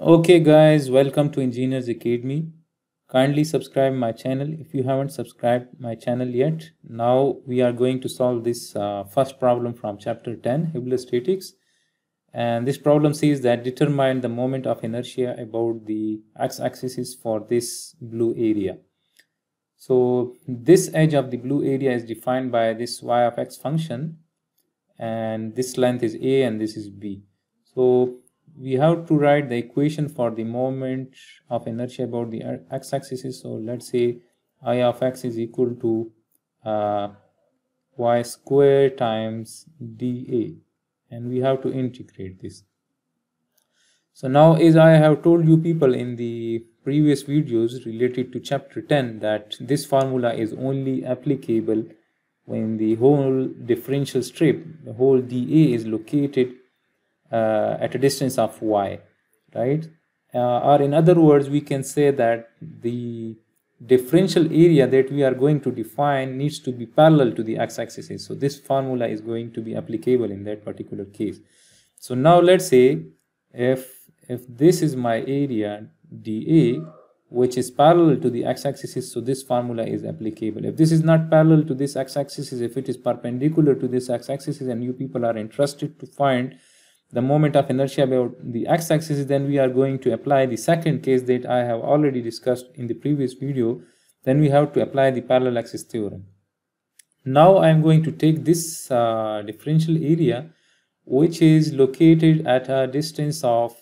Okay guys, welcome to Engineers Academy. Kindly subscribe my channel if you haven't subscribed my channel yet. Now we are going to solve this first problem from chapter 10, Hibbeler statics. And this problem says that determine the moment of inertia about the x-axis for this blue area. So this edge of the blue area is defined by this y of x function, and this length is a and this is b. So we have to write the equation for the moment of inertia about the x-axis. So let's say I of x is equal to y square times dA, and we have to integrate this. So now, as I have told you people in the previous videos related to chapter 10, that this formula is only applicable when the whole differential strip, the whole dA, is located at a distance of y, right? Or in other words, we can say that the differential area that we are going to define needs to be parallel to the x-axis. So this formula is going to be applicable in that particular case. So now let's say if this is my area dA, which is parallel to the x-axis, so this formula is applicable. If this is not parallel to this x-axis, if it is perpendicular to this x-axis, and you people are interested to find the moment of inertia about the x-axis, then we are going to apply the second case that I have already discussed in the previous video. Then we have to apply the parallel axis theorem. Now I am going to take this differential area, which is located at a distance of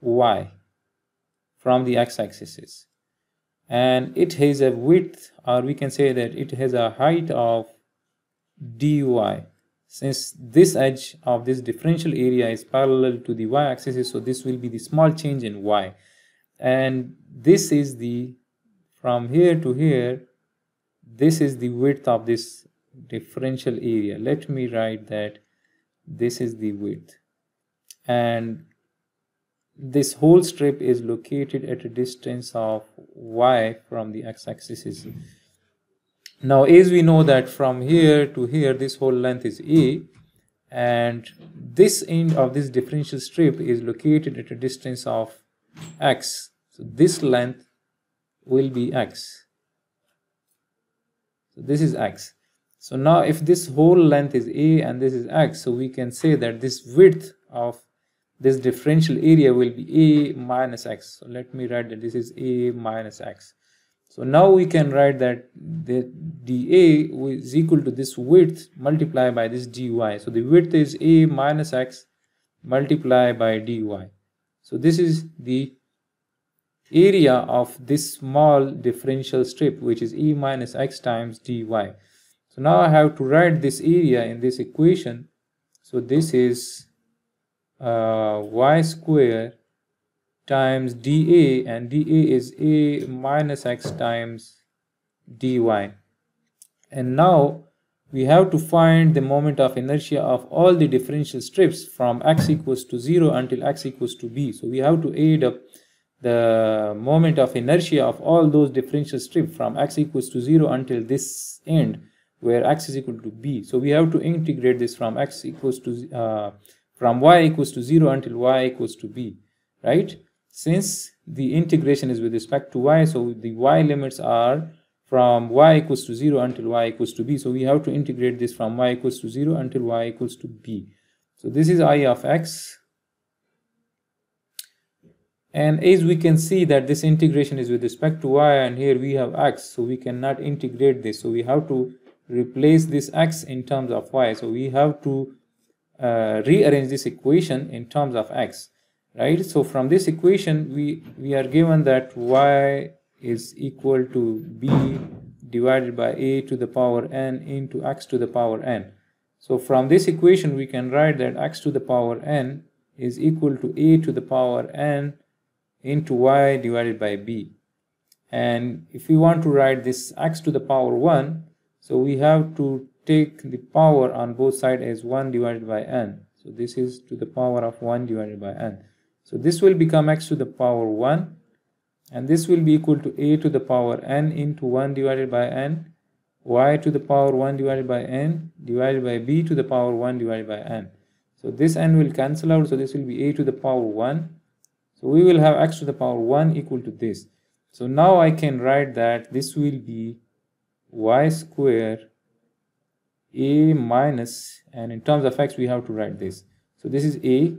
y from the x-axis, and it has a width, or we can say that it has a height of dy. Since this edge of this differential area is parallel to the y-axis, so this will be the small change in y, and this is the, from here to here, this is the width of this differential area. Let me write that this is the width, and this whole strip is located at a distance of y from the x-axis. Now, as we know that from here to here, this whole length is a, and this end of this differential strip is located at a distance of x. So this length will be x. So this is x. So now, if this whole length is a and this is x, so we can say that this width of this differential area will be a minus x. So let me write that this is a minus x. So now we can write that the dA is equal to this width multiplied by this dy. So the width is a minus x multiplied by dy. So this is the area of this small differential strip, which is a minus x times dy. So now I have to write this area in this equation. So this is y square times dA, and dA is a minus x times dy. And now we have to find the moment of inertia of all the differential strips from x equals to 0 until x equals to b. So we have to add up the moment of inertia of all those differential strips from x equals to 0 until this end, where x is equal to b. So we have to integrate this from x equals to from y equals to 0 until y equals to b, right? Since the integration is with respect to y, so the y limits are from y equals to 0 until y equals to b. So we have to integrate this from y equals to 0 until y equals to b. So this is I of x. And as we can see that this integration is with respect to y, and here we have x, so we cannot integrate this. So we have to replace this x in terms of y. So we have to rearrange this equation in terms of x. Right, so from this equation we are given that y is equal to b divided by a to the power n into x to the power n. So from this equation we can write that x to the power n is equal to a to the power n into y divided by b. And if we want to write this x to the power 1, so we have to take the power on both sides as 1 divided by n. So this is to the power of 1 divided by n. So this will become x to the power 1, and this will be equal to a to the power n into 1 divided by n, y to the power 1 divided by n, divided by b to the power 1 divided by n. So this n will cancel out, so this will be a to the power 1 So we will have x to the power 1 equal to this. So now I can write that this will be y square a minus, and in terms of x we have to write this. So this is a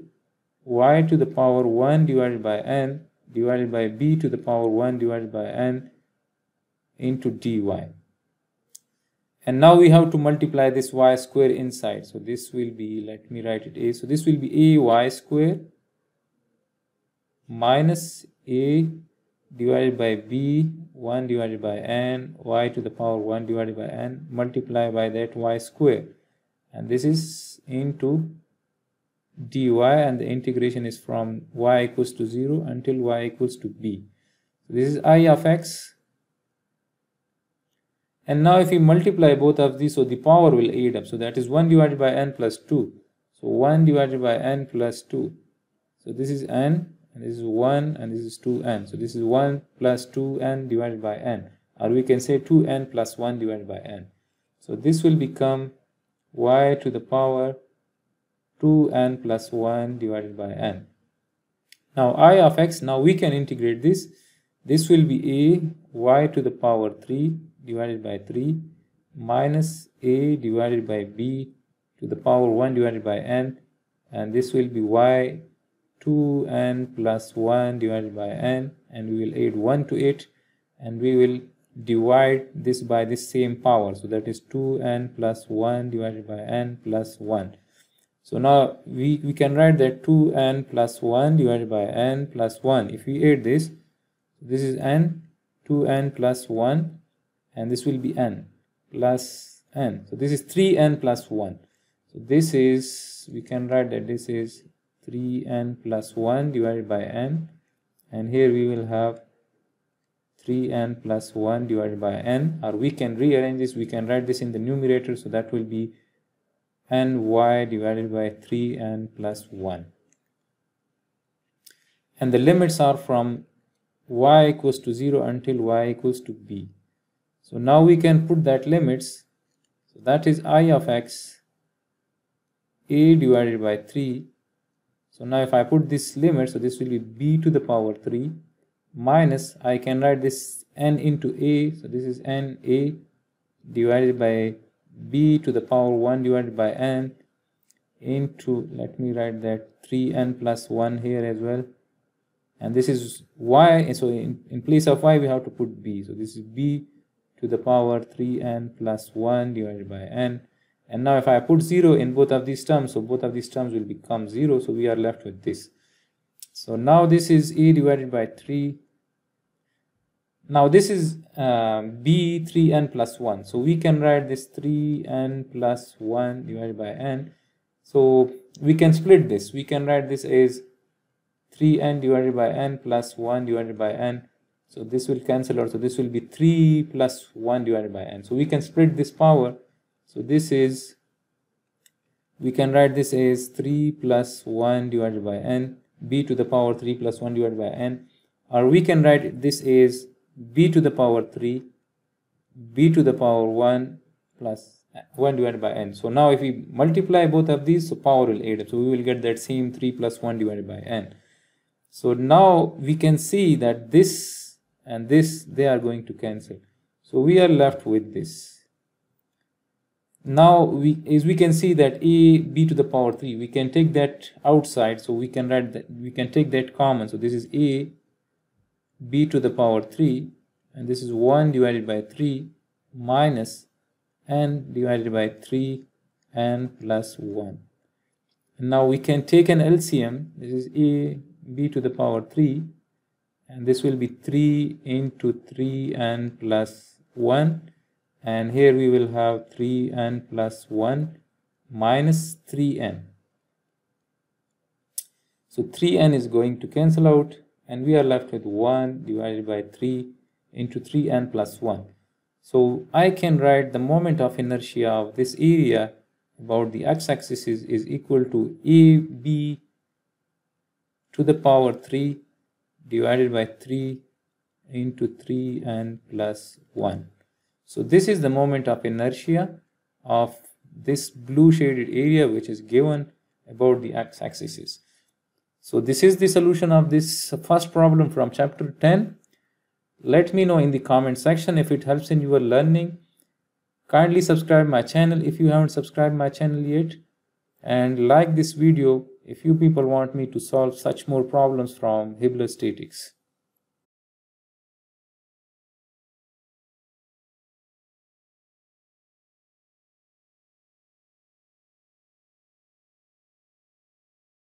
y to the power 1 divided by n divided by b to the power 1 divided by n into dy. And now we have to multiply this y square inside. So this will be, let me write it a. So this will be a y square minus a divided by b 1 divided by n y to the power 1 divided by n multiply by that y square. And this is into dy, and the integration is from y equals to 0 until y equals to b. So this is I of x. And now if we multiply both of these, so the power will add up. So that is 1 divided by n plus 2. So 1 divided by n plus 2. So this is n, and this is 1, and this is 2n. So this is 1 plus 2n divided by n. Or we can say 2n plus 1 divided by n. So this will become y to the power 2n plus 1 divided by n. Now I of x, now we can integrate this. This will be a y to the power 3 divided by 3 minus a divided by b to the power 1 divided by n, and this will be y 2n plus 1 divided by n, and we will add 1 to it, and we will divide this by this same power. So that is 2n plus 1 divided by n plus 1. So now we can write that 2n plus 1 divided by n plus 1. If we add this, this is n, 2n plus 1, and this will be n plus n. So this is 3n plus 1. So this is, we can write that this is 3n plus 1 divided by n, and here we will have 3n plus 1 divided by n, or we can rearrange this, we can write this in the numerator, so that will be ny divided by 3n plus 1. And the limits are from y equals to 0 until y equals to b. So now we can put that limits. So that is I of x a divided by 3. So now if I put this limit, so this will be b to the power 3 minus, I can write this n into a. So this is n a divided by b to the power 1 divided by n into, let me write that 3n plus 1 here as well. And this is y, so in place of y we have to put b. So this is b to the power 3n plus 1 divided by n. And now if I put 0 in both of these terms, so both of these terms will become 0, so we are left with this. So now this is a divided by 3. Now this is b 3n plus 1. So we can write this 3n plus 1 divided by n. So we can split this. We can write this as 3n divided by n plus 1 divided by n. So this will cancel out, so this will be 3 plus 1 divided by n. So we can split this power. So this is, we can write this as 3 plus 1 divided by n, b to the power 3 plus 1 divided by n. Or we can write this as b to the power 3, b to the power 1 plus 1 divided by n. So now if we multiply both of these, so power will add up. So we will get that same 3 plus 1 divided by n. So now we can see that this and this, they are going to cancel. So we are left with this. Now, we can see that a, b to the power 3, we can take that outside. So we can write that, we can take that common. So this is a, b to the power 3, and this is 1 divided by 3 minus n divided by 3 n plus 1. And now we can take an LCM. This is a, b to the power 3. And this will be 3 into 3n plus 1. And here we will have 3n plus 1 minus 3n. So 3n is going to cancel out. And we are left with 1 divided by 3 into 3n plus 1. So I can write the moment of inertia of this area about the x-axis is equal to ab to the power 3 divided by 3 into 3n plus 1. So this is the moment of inertia of this blue shaded area which is given about the x-axis. So this is the solution of this first problem from chapter 10. Let me know in the comment section if it helps in your learning. Kindly subscribe my channel if you haven't subscribed my channel yet, and like this video if you people want me to solve such more problems from Hibbeler statics.